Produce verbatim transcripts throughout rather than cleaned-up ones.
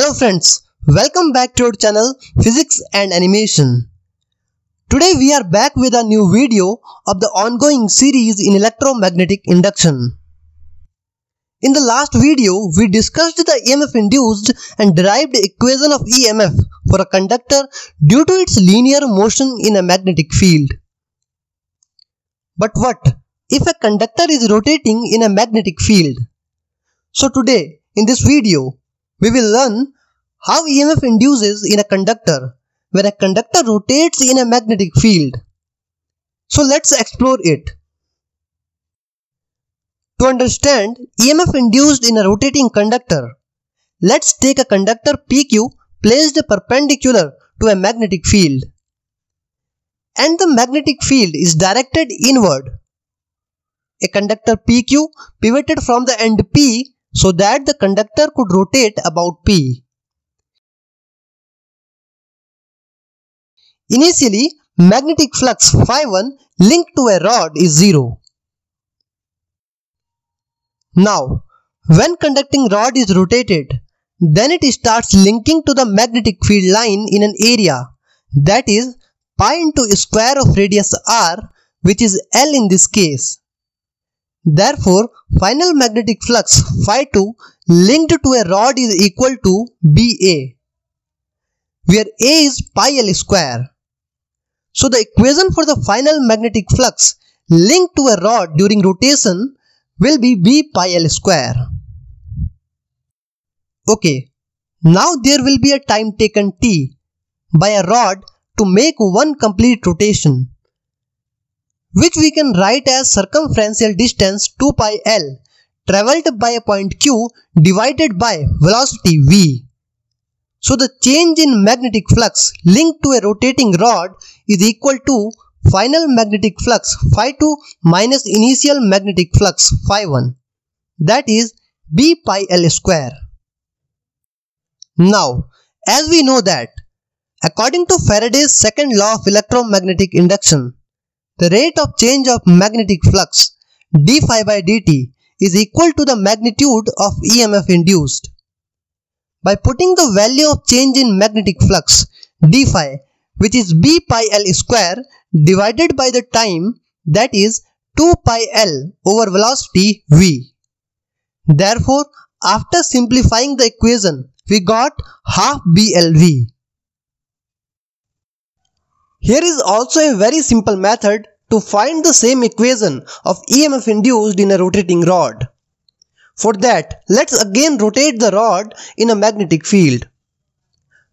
Hello friends, welcome back to our channel Physics and Animation. Today we are back with a new video of the ongoing series in electromagnetic induction. In the last video, we discussed the E M F induced and derived equation of E M F for a conductor due to its linear motion in a magnetic field. But what if a conductor is rotating in a magnetic field? So today, in this video, we will learn how E M F induces in a conductor when a conductor rotates in a magnetic field. So let's explore it. To understand E M F induced in a rotating conductor, let's take a conductor P Q placed perpendicular to a magnetic field. And the magnetic field is directed inward. A conductor P Q pivoted from the end P so that the conductor could rotate about P. Initially, magnetic flux phi one linked to a rod is zero. Now, when conducting rod is rotated, then it starts linking to the magnetic field line in an area, that is pi into square of radius r, which is L in this case. Therefore, final magnetic flux phi two linked to a rod is equal to B A, where A is pi L square. So the equation for the final magnetic flux linked to a rod during rotation will be B pi L square. Okay, now there will be a time taken T by a rod to make one complete rotation, which we can write as circumferential distance two pi L travelled by a point Q divided by velocity V. So the change in magnetic flux linked to a rotating rod is equal to final magnetic flux phi two minus initial magnetic flux phi one, that is B pi L square. Now, as we know that, according to Faraday's second law of electromagnetic induction, the rate of change of magnetic flux d phi by dt is equal to the magnitude of E M F induced. By putting the value of change in magnetic flux d phi, which is B pi L square, divided by the time, that is two pi L over velocity V. Therefore, after simplifying the equation, we got half B L V. Here is also a very simple method to find the same equation of E M F induced in a rotating rod. For that, let's again rotate the rod in a magnetic field.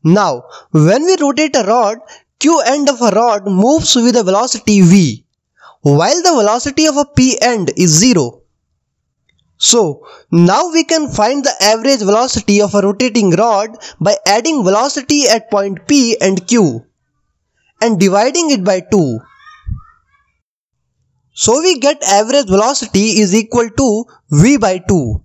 Now, when we rotate a rod, Q end of a rod moves with a velocity V, while the velocity of a P end is zero. So, now we can find the average velocity of a rotating rod by adding velocity at point P and Q and dividing it by two. So we get average velocity is equal to V by two.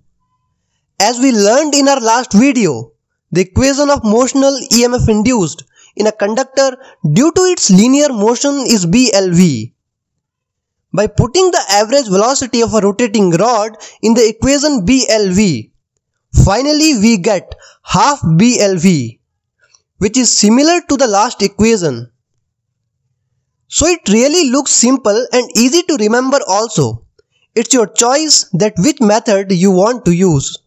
As we learned in our last video, the equation of motional E M F induced in a conductor due to its linear motion is B L V. By putting the average velocity of a rotating rod in the equation B L V, finally we get half B L V, which is similar to the last equation. So it really looks simple and easy to remember also. It's your choice that which method you want to use.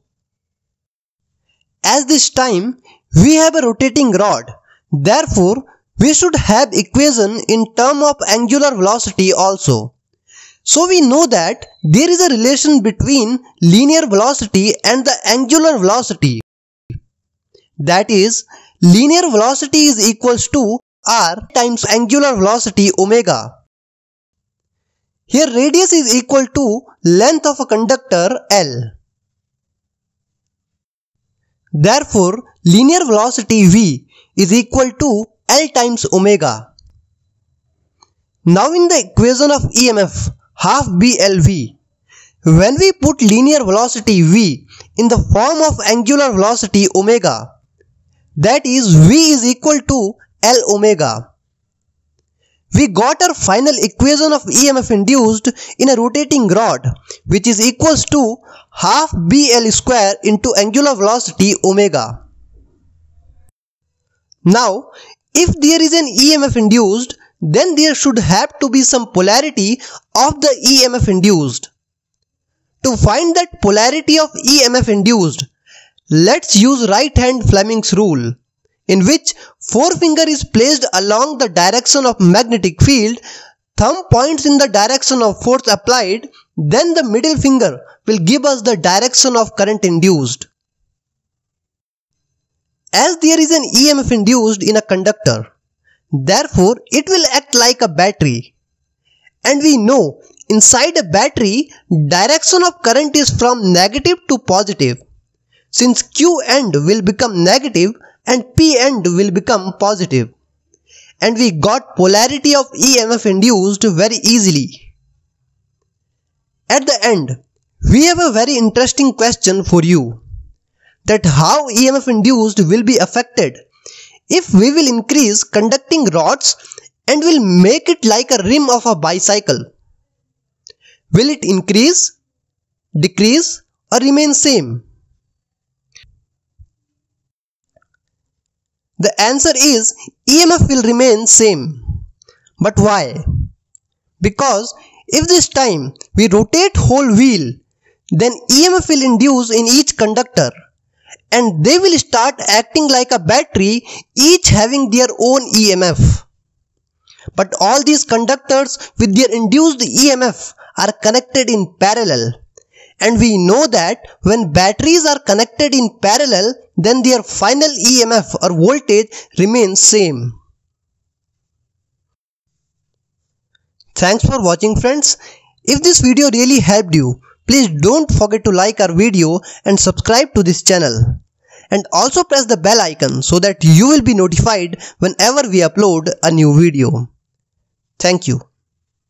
As this time, we have a rotating rod. Therefore, we should have equation in term of angular velocity also. So we know that there is a relation between linear velocity and the angular velocity. That is, linear velocity is equals to r times angular velocity omega. Here radius is equal to length of a conductor L. Therefore, linear velocity V is equal to L times omega. Now in the equation of E M F, half B L V, when we put linear velocity V in the form of angular velocity omega, that is V is equal to L omega. We got our final equation of E M F induced in a rotating rod, which is equals to half B L square into angular velocity omega. Now, if there is an E M F induced, then there should have to be some polarity of the E M F induced. To find that polarity of E M F induced, let's use right hand Fleming's rule, in which forefinger is placed along the direction of magnetic field, thumb points in the direction of force applied, then the middle finger will give us the direction of current induced. As there is an E M F induced in a conductor, therefore it will act like a battery. And we know inside a battery, direction of current is from negative to positive. Since Q end will become negative and P end will become positive. And we got polarity of E M F induced very easily. At the end, we have a very interesting question for you, that how E M F induced will be affected if we will increase conducting rods and will make it like a rim of a bicycle. Will it increase, decrease, or remain same? The answer is E M F will remain same. But why? Because if this time we rotate whole wheel, then E M F will induce in each conductor, and they will start acting like a battery, each having their own E M F. But all these conductors with their induced E M F are connected in parallel. And we know that when batteries are connected in parallel, then their final E M F or voltage remains same. Thanks for watching, friends. If this video really helped you, please don't forget to like our video and subscribe to this channel. And also press the bell icon so that you will be notified whenever we upload a new video. Thank you.